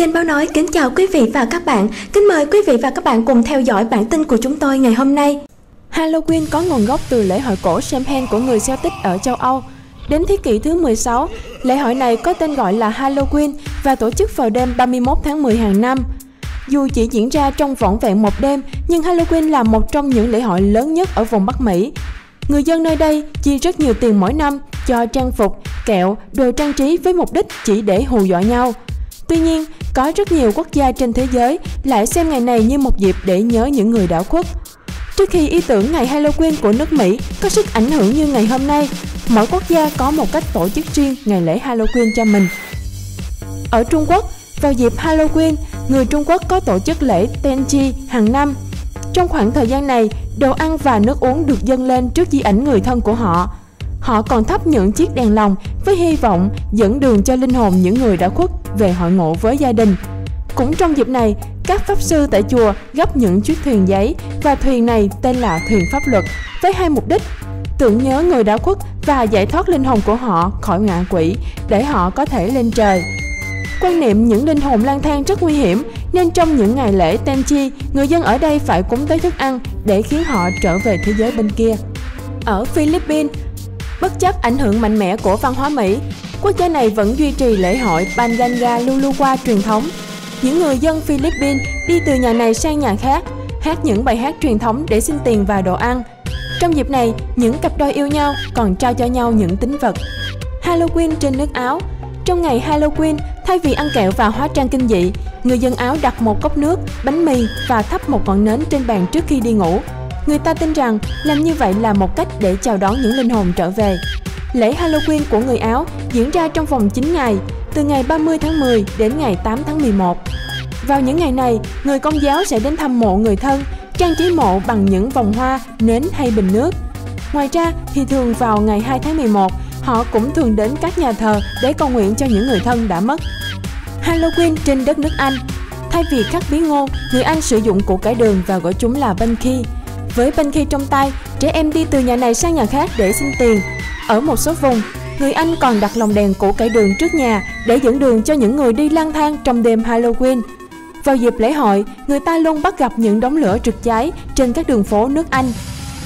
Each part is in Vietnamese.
Kênh Báo Nói kính chào quý vị và các bạn. Kính mời quý vị và các bạn cùng theo dõi bản tin của chúng tôi ngày hôm nay. Halloween có nguồn gốc từ lễ hội cổ Samhain của người Celtic ở châu Âu. Đến thế kỷ thứ 16, lễ hội này có tên gọi là Halloween và tổ chức vào đêm 31 tháng 10 hàng năm. Dù chỉ diễn ra trong vỏn vẹn một đêm, nhưng Halloween là một trong những lễ hội lớn nhất ở vùng Bắc Mỹ. Người dân nơi đây chi rất nhiều tiền mỗi năm cho trang phục, kẹo, đồ trang trí với mục đích chỉ để hù dọa nhau. Tuy nhiên, có rất nhiều quốc gia trên thế giới lại xem ngày này như một dịp để nhớ những người đã khuất. Trước khi ý tưởng ngày Halloween của nước Mỹ có sức ảnh hưởng như ngày hôm nay, mỗi quốc gia có một cách tổ chức riêng ngày lễ Halloween cho mình. Ở Trung Quốc, vào dịp Halloween, người Trung Quốc có tổ chức lễ Tengji hàng năm. Trong khoảng thời gian này, đồ ăn và nước uống được dâng lên trước di ảnh người thân của họ. Họ còn thắp những chiếc đèn lồng với hy vọng dẫn đường cho linh hồn những người đã khuất về hội ngộ với gia đình. Cũng trong dịp này, các pháp sư tại chùa gấp những chiếc thuyền giấy và thuyền này tên là thuyền pháp luật với hai mục đích: tưởng nhớ người đã khuất và giải thoát linh hồn của họ khỏi ngạ quỷ để họ có thể lên trời. Quan niệm những linh hồn lang thang rất nguy hiểm nên trong những ngày lễ Tengji, người dân ở đây phải cúng tới thức ăn để khiến họ trở về thế giới bên kia. Ở Philippines, bất chấp ảnh hưởng mạnh mẽ của văn hóa Mỹ, quốc gia này vẫn duy trì lễ hội Banganga Lulua truyền thống. Những người dân Philippines đi từ nhà này sang nhà khác, hát những bài hát truyền thống để xin tiền và đồ ăn. Trong dịp này, những cặp đôi yêu nhau còn trao cho nhau những tín vật. Halloween trên nước Áo. Trong ngày Halloween, thay vì ăn kẹo và hóa trang kinh dị, người dân Áo đặt một cốc nước, bánh mì và thắp một ngọn nến trên bàn trước khi đi ngủ. Người ta tin rằng làm như vậy là một cách để chào đón những linh hồn trở về. Lễ Halloween của người Áo diễn ra trong vòng 9 ngày, từ ngày 30 tháng 10 đến ngày 8 tháng 11. Vào những ngày này, người Công giáo sẽ đến thăm mộ người thân, trang trí mộ bằng những vòng hoa, nến hay bình nước. Ngoài ra thì thường vào ngày 2 tháng 11, họ cũng thường đến các nhà thờ để cầu nguyện cho những người thân đã mất. Halloween trên đất nước Anh. Thay vì các bí ngô, người Anh sử dụng củ cải đường và gọi chúng là Punky. Với Punky trong tay, trẻ em đi từ nhà này sang nhà khác để xin tiền. Ở một số vùng, người Anh còn đặt lồng đèn củ cải đường trước nhà để dẫn đường cho những người đi lang thang trong đêm Halloween. Vào dịp lễ hội, người ta luôn bắt gặp những đống lửa rực cháy trên các đường phố nước Anh.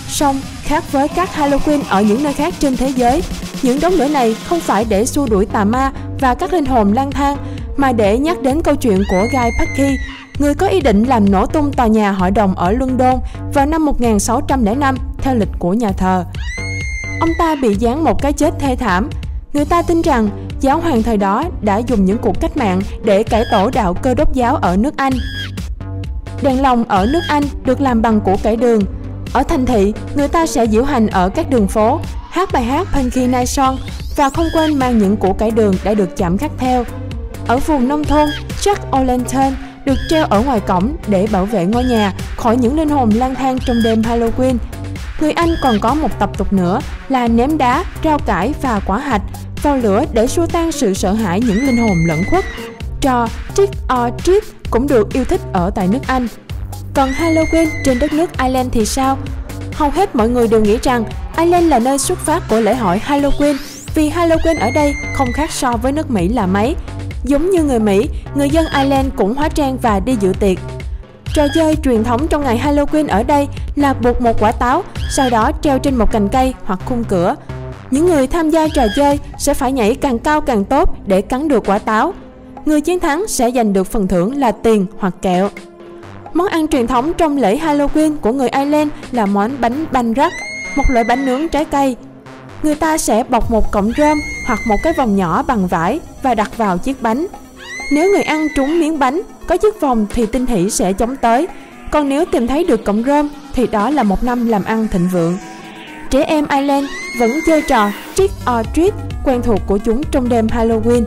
Song, khác với các Halloween ở những nơi khác trên thế giới, những đống lửa này không phải để xua đuổi tà ma và các linh hồn lang thang, mà để nhắc đến câu chuyện của Guy Fawkes, người có ý định làm nổ tung tòa nhà hội đồng ở London vào năm 1605 theo lịch của nhà thờ. Ông ta bị giáng một cái chết thê thảm. Người ta tin rằng giáo hoàng thời đó đã dùng những cuộc cách mạng để cải tổ đạo Cơ Đốc giáo ở nước Anh. Đèn lồng ở nước Anh được làm bằng củ cải đường. Ở thành thị, người ta sẽ diễu hành ở các đường phố, hát bài hát Punky Night Song và không quên mang những củ cải đường đã được chạm khắc theo. Ở vùng nông thôn, Jack O'Lantern được treo ở ngoài cổng để bảo vệ ngôi nhà khỏi những linh hồn lang thang trong đêm Halloween. Người Anh còn có một tập tục nữa là ném đá, rau cải và quả hạch vào lửa để xua tan sự sợ hãi những linh hồn lẩn khuất. Trò trick or treat cũng được yêu thích ở tại nước Anh. Còn Halloween trên đất nước Ireland thì sao? Hầu hết mọi người đều nghĩ rằng Ireland là nơi xuất phát của lễ hội Halloween vì Halloween ở đây không khác so với nước Mỹ là mấy. Giống như người Mỹ, người dân Ireland cũng hóa trang và đi dự tiệc. Trò chơi truyền thống trong ngày Halloween ở đây là buộc một quả táo, sau đó treo trên một cành cây hoặc khung cửa. Những người tham gia trò chơi sẽ phải nhảy càng cao càng tốt để cắn được quả táo. Người chiến thắng sẽ giành được phần thưởng là tiền hoặc kẹo. Món ăn truyền thống trong lễ Halloween của người Ireland là món bánh banh rắc, một loại bánh nướng trái cây. Người ta sẽ bọc một cọng rơm hoặc một cái vòng nhỏ bằng vải và đặt vào chiếc bánh. Nếu người ăn trúng miếng bánh có chiếc vòng thì tinh hỷ sẽ chống tới, còn nếu tìm thấy được cọng rơm thì đó là một năm làm ăn thịnh vượng. Trẻ em Ireland vẫn chơi trò trick or treat quen thuộc của chúng trong đêm Halloween.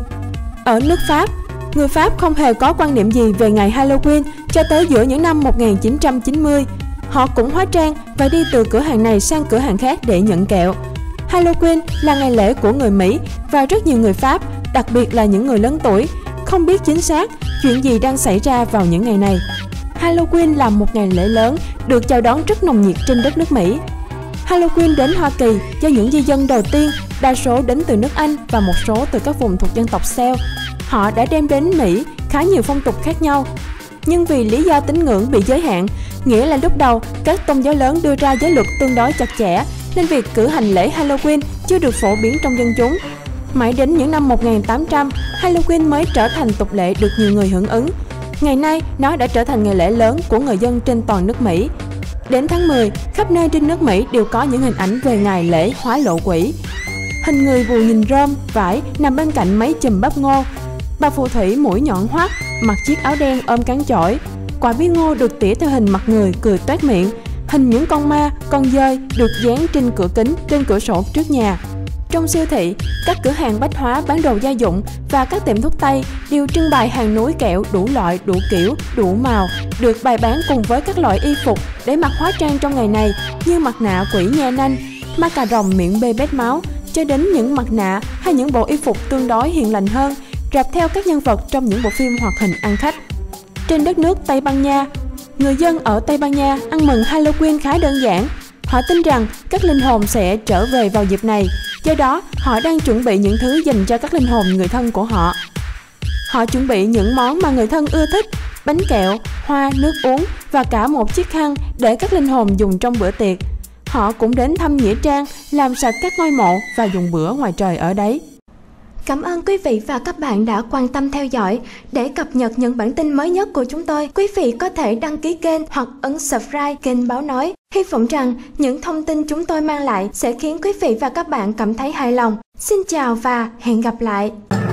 Ở nước Pháp, người Pháp không hề có quan niệm gì về ngày Halloween cho tới giữa những năm 1990. Họ cũng hóa trang và đi từ cửa hàng này sang cửa hàng khác để nhận kẹo. Halloween là ngày lễ của người Mỹ và rất nhiều người Pháp, đặc biệt là những người lớn tuổi, không biết chính xác chuyện gì đang xảy ra vào những ngày này. Halloween là một ngày lễ lớn được chào đón rất nồng nhiệt trên đất nước Mỹ. Halloween đến Hoa Kỳ do những di dân đầu tiên, đa số đến từ nước Anh và một số từ các vùng thuộc dân tộc Celt. Họ đã đem đến Mỹ khá nhiều phong tục khác nhau. Nhưng vì lý do tín ngưỡng bị giới hạn, nghĩa là lúc đầu các tôn giáo lớn đưa ra giới luật tương đối chặt chẽ, nên việc cử hành lễ Halloween chưa được phổ biến trong dân chúng. Mãi đến những năm 1800, Halloween mới trở thành tục lệ được nhiều người hưởng ứng. Ngày nay, nó đã trở thành ngày lễ lớn của người dân trên toàn nước Mỹ. Đến tháng 10, khắp nơi trên nước Mỹ đều có những hình ảnh về ngày lễ hóa lộ quỷ. Hình người vù nhìn rơm, vải nằm bên cạnh mấy chùm bắp ngô. Bà phù thủy mũi nhọn hoắt, mặc chiếc áo đen ôm cán chổi. Quả bí ngô được tỉa theo hình mặt người cười toét miệng. Hình những con ma, con dơi được dán trên cửa kính, trên cửa sổ trước nhà. Trong siêu thị, các cửa hàng bách hóa bán đồ gia dụng và các tiệm thuốc tây đều trưng bày hàng núi kẹo đủ loại, đủ kiểu, đủ màu, được bày bán cùng với các loại y phục để mặc hóa trang trong ngày này như mặt nạ quỷ nha nanh, ma cà rồng miệng bê bết máu, cho đến những mặt nạ hay những bộ y phục tương đối hiền lành hơn, rạp theo các nhân vật trong những bộ phim hoạt hình ăn khách. Trên đất nước Tây Ban Nha, người dân ở Tây Ban Nha ăn mừng Halloween khá đơn giản. Họ tin rằng các linh hồn sẽ trở về vào dịp này, do đó họ đang chuẩn bị những thứ dành cho các linh hồn người thân của họ. Họ chuẩn bị những món mà người thân ưa thích, bánh kẹo, hoa, nước uống và cả một chiếc khăn để các linh hồn dùng trong bữa tiệc. Họ cũng đến thăm nghĩa trang, làm sạch các ngôi mộ và dùng bữa ngoài trời ở đấy. Cảm ơn quý vị và các bạn đã quan tâm theo dõi. Để cập nhật những bản tin mới nhất của chúng tôi, quý vị có thể đăng ký kênh hoặc ấn subscribe kênh Báo Nói. Hy vọng rằng những thông tin chúng tôi mang lại sẽ khiến quý vị và các bạn cảm thấy hài lòng. Xin chào và hẹn gặp lại!